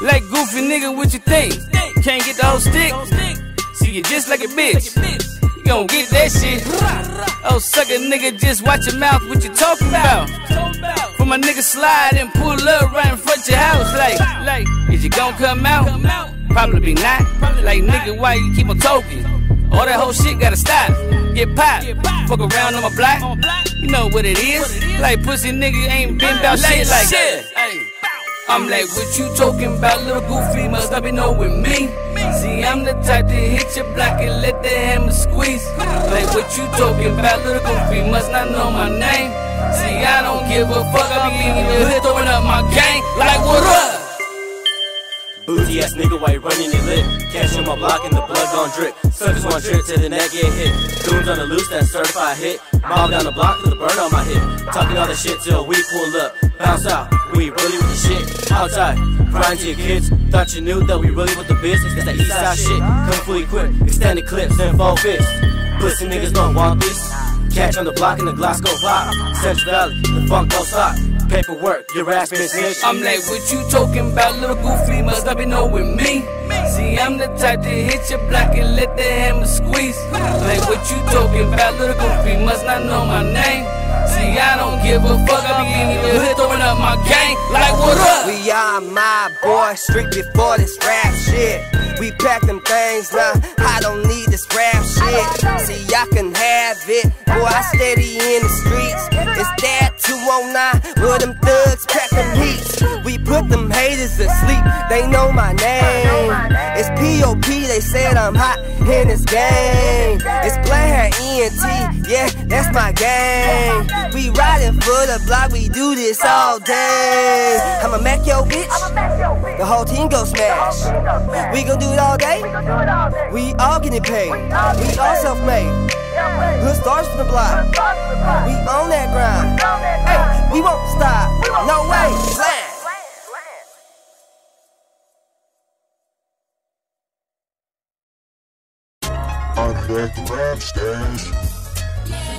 Like Goofy, nigga, what you think? Can't get the whole stick? See you just like a bitch. You gon' get that shit. Oh, sucker, nigga, just watch your mouth, what you talking about? For my nigga slide and pull up right in front of your house. Like, is you gon' come out? Probably not. Like, nigga, why you keep on talking? All that whole shit gotta stop. Get popped, fuck around on my block. You know what it is. Like, pussy nigga ain't been about shit like that. I'm like, what you talking about, little Goofy? Must not be knowing me. See, I'm the type to hit your block and let the hammer squeeze. Like, what you talking about, little Goofy? Must not know my name. See, I don't give a fuck. I be in the hood throwing up my gang. Like, what up? Boozy ass nigga, why you running it lit? Cash on my block and the blood gon' drip. Suckers want trip till the neck get hit. Goons on the loose, that certified hit. Mob down the block with a bird on my hip. Talking all the shit till we pull up. Bounce out, we really with the shit. Outside, crying to your kids. Thought you knew that we really with the business. That's that east side shit. Come fully equipped, extended clips and full fists. Pussy niggas don't want this. Catch on the block and the glass go pop. Central Valley, the funk don't stop. Paperwork, your ass been snitched. I'm like, what you talking about, little Goofy? Must not be knowing me. See, I'm the type to hit your block and let the hammer squeeze. Like, what you talking about, little Goofy? Must not know my name. See, I don't give a fuck. I be in the hood throwing up my gang. Like, what up? We are my boy, straight before this rap shit. We pack them things, nah, I don't need this rap shit. See, y'all can have it, boy, I steady in the streets. It's that 209, where them thugs pack them heats. We put them haters to sleep, they know my name. It's P.O.P., they said I'm hot in this game. It's Blair ENT, yeah, that's my game. We riding for the block, we do this all day. I'ma mack yo bitch, the whole team go smash. We gon' do it all day, we all getting paid. We all self-made, hood stars from the block. We on that grind, hey, we won't stop, no way, slam. On the rap stage.